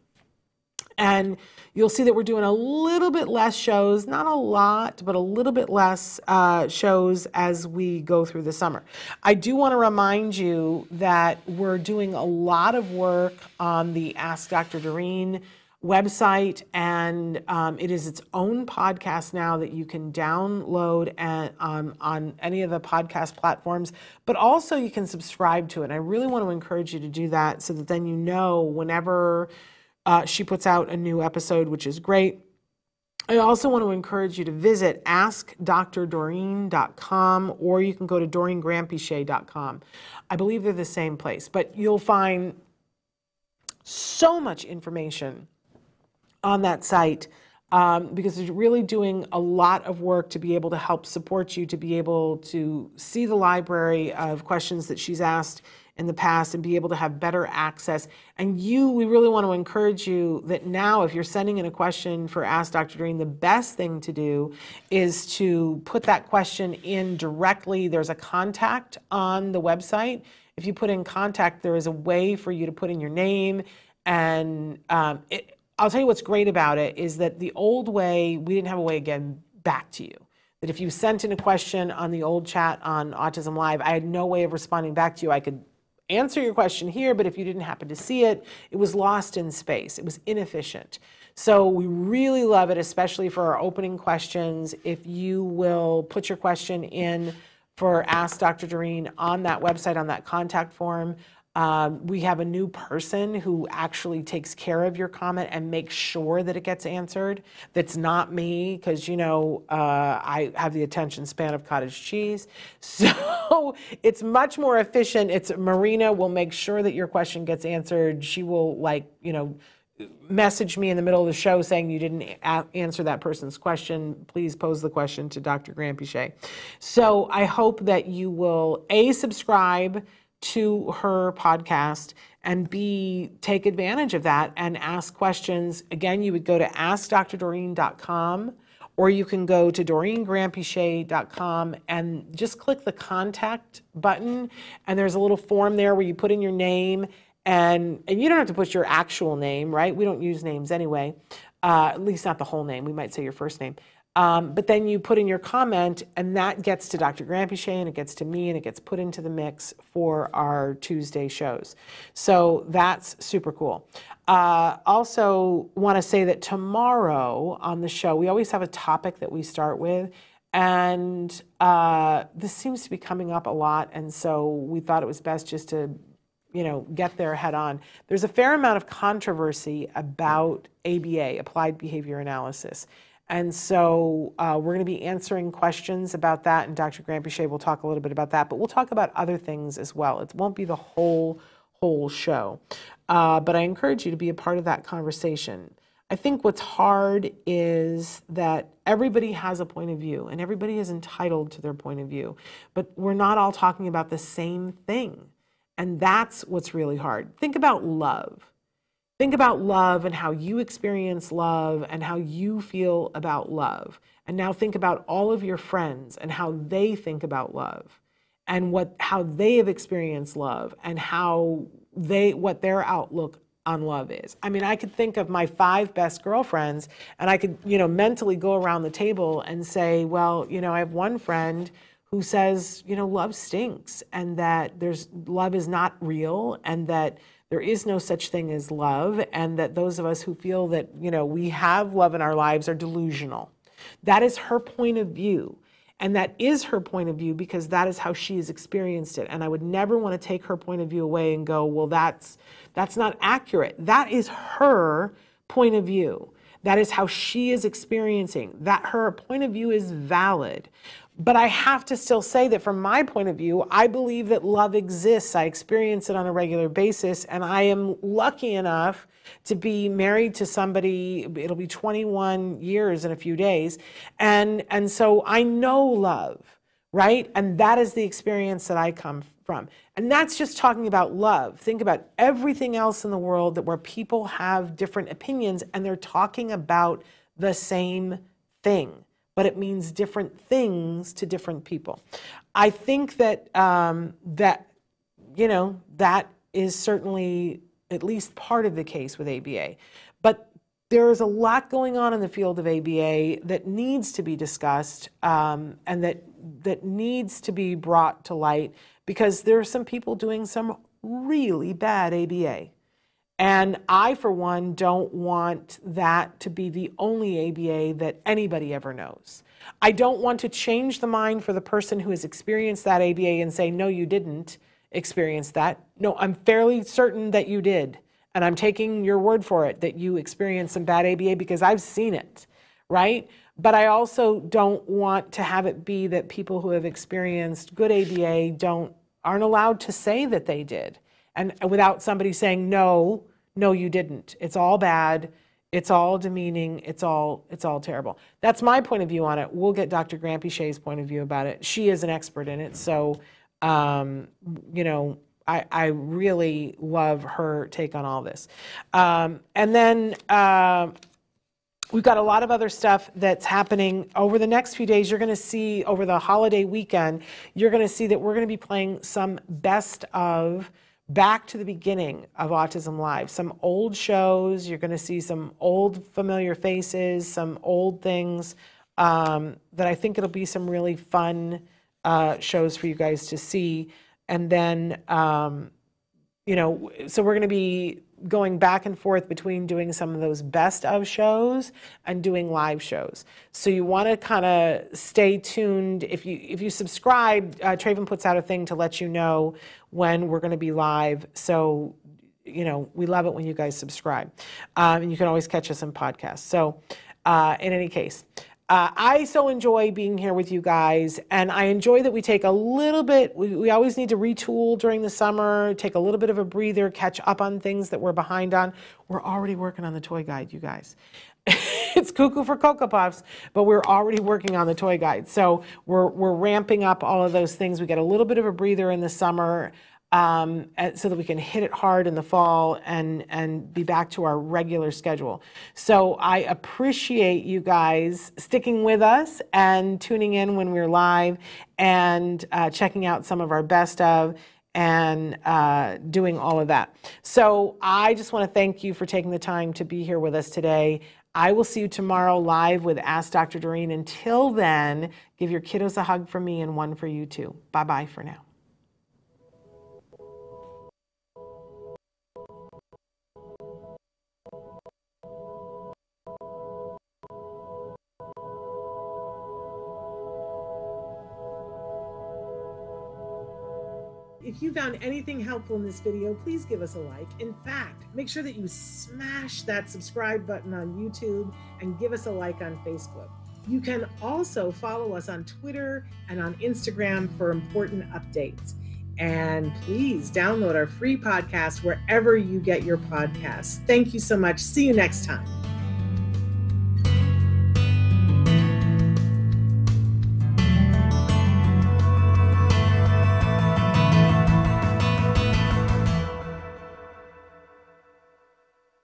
And you'll see that we're doing a little bit less shows, not a lot, but a little bit less uh, shows as we go through the summer. I do want to remind you that we're doing a lot of work on the Ask Doctor Doreen website, and um, it is its own podcast now that you can download and, um, on any of the podcast platforms, but also you can subscribe to it. And I really want to encourage you to do that, so that then you know whenever Uh, she puts out a new episode, which is great. I also want to encourage you to visit Ask Doctor Doreen dot com, or you can go to Doreen Granpeesheh dot com. I believe they're the same place, but you'll find so much information on that site, um, because it's really doing a lot of work to be able to help support you, to be able to see the library of questions that she's asked in the past and be able to have better access. And you, we really want to encourage you that now, if you're sending in a question for Ask Doctor Doreen, the best thing to do is to put that question in directly. There's a contact on the website. If you put in contact, there is a way for you to put in your name. And um, it, I'll tell you what's great about it is that the old way, we didn't have a way of getting back to you. That if you sent in a question on the old chat on Autism Live, I had no way of responding back to you. I could answer your question here, but if you didn't happen to see it, it was lost in space. It was inefficient. So we really love it, especially for our opening questions. If you will put your question in for Ask Doctor Doreen on that website, on that contact form, um, we have a new person who actually takes care of your comment and makes sure that it gets answered. That's not me, because, you know, uh, I have the attention span of cottage cheese. So it's much more efficient. It's Marina will make sure that your question gets answered. She will, like, you know, message me in the middle of the show saying you didn't a answer that person's question, please pose the question to Doctor Granpeesheh. So I hope that you will, A, subscribe to her podcast, and B, take advantage of that and ask questions. Again, you would go to ask Dr Doreen dot com, or you can go to Doreen Granpeesheh dot com and just click the contact button, and there's a little form there where you put in your name. And, and you don't have to put your actual name, right? We don't use names anyway, uh, at least not the whole name. We might say your first name. Um, but then you put in your comment, and that gets to Doctor Granpeesheh, and it gets to me, and it gets put into the mix for our Tuesday shows. So that's super cool. Uh, also want to say that tomorrow on the show, we always have a topic that we start with. And uh, this seems to be coming up a lot, and so we thought it was best just to you know, get there head on. There's a fair amount of controversy about A B A, Applied Behavior Analysis. And so uh, we're going to be answering questions about that, and Doctor Granpeesheh will talk a little bit about that, but we'll talk about other things as well. It won't be the whole, whole show. Uh, but I encourage you to be a part of that conversation. I think what's hard is that everybody has a point of view, and everybody is entitled to their point of view, but we're not all talking about the same thing. And that's what's really hard. Think about love. Think about love and how you experience love and how you feel about love. And now think about all of your friends and how they think about love and what, how they have experienced love and how they, what their outlook on love is. I mean, I could think of my five best girlfriends, and I could, you know, mentally go around the table and say, well, you know, I have one friend who says, you know, love stinks, and that there's, love is not real, and that there is no such thing as love, and that those of us who feel that, you know, we have love in our lives are delusional. That is her point of view. And that is her point of view because that is how she has experienced it. And I would never want to take her point of view away and go, well, that's, that's not accurate. That is her point of view. That is how she is experiencing. That her point of view is valid. But I have to still say that from my point of view, I believe that love exists. I experience it on a regular basis, and I am lucky enough to be married to somebody. It'll be twenty-one years in a few days. And, and so I know love, right? And that is the experience that I come from. And that's just talking about love. Think about everything else in the world that where people have different opinions and they're talking about the same thing, but it means different things to different people. I think that, um, that, you know, that is certainly at least part of the case with A B A. But there is a lot going on in the field of A B A that needs to be discussed um, and that, that needs to be brought to light, because there are some people doing some really bad A B A. And I, for one, don't want that to be the only A B A that anybody ever knows. I don't want to change the mind for the person who has experienced that A B A and say, no, you didn't experience that. No, I'm fairly certain that you did. And I'm taking your word for it that you experienced some bad A B A because I've seen it, right? But I also don't want to have it be that people who have experienced good A B A don't, aren't allowed to say that they did. And without somebody saying, no, no, you didn't. It's all bad. It's all demeaning. It's all, it's all terrible. That's my point of view on it. We'll get Doctor Granpeesheh's point of view about it. She is an expert in it. So, um, you know, I, I really love her take on all this. Um, and then uh, we've got a lot of other stuff that's happening over the next few days. You're going to see over the holiday weekend, you're going to see that we're going to be playing some best of back to the beginning of Autism Live. Some old shows, you're going to see some old familiar faces, some old things um, that I think it'll be some really fun uh, shows for you guys to see. And then, um, you know, so we're going to be going back and forth between doing some of those best of shows and doing live shows. So you want to kind of stay tuned. If you if you subscribe, uh, Trayvon puts out a thing to let you know when we're going to be live. So, you know, we love it when you guys subscribe. Um, and you can always catch us in podcasts. So uh, in any case, Uh, I so enjoy being here with you guys, and I enjoy that we take a little bit, we, we always need to retool during the summer, take a little bit of a breather, catch up on things that we're behind on. We're already working on the toy guide, you guys. It's cuckoo for Cocoa Puffs, but we're already working on the toy guide. So we're, we're ramping up all of those things. We get a little bit of a breather in the summer um, so that we can hit it hard in the fall and, and be back to our regular schedule. So I appreciate you guys sticking with us and tuning in when we're live and uh, checking out some of our best of and uh, doing all of that. So I just want to thank you for taking the time to be here with us today. I will see you tomorrow live with Ask Doctor Doreen. Until then, give your kiddos a hug from me and one for you too. Bye-bye for now. If you found anything helpful in this video, please give us a like. In fact, make sure that you smash that subscribe button on YouTube and give us a like on Facebook. You can also follow us on Twitter and on Instagram for important updates. And please download our free podcast wherever you get your podcasts. Thank you so much. See you next time.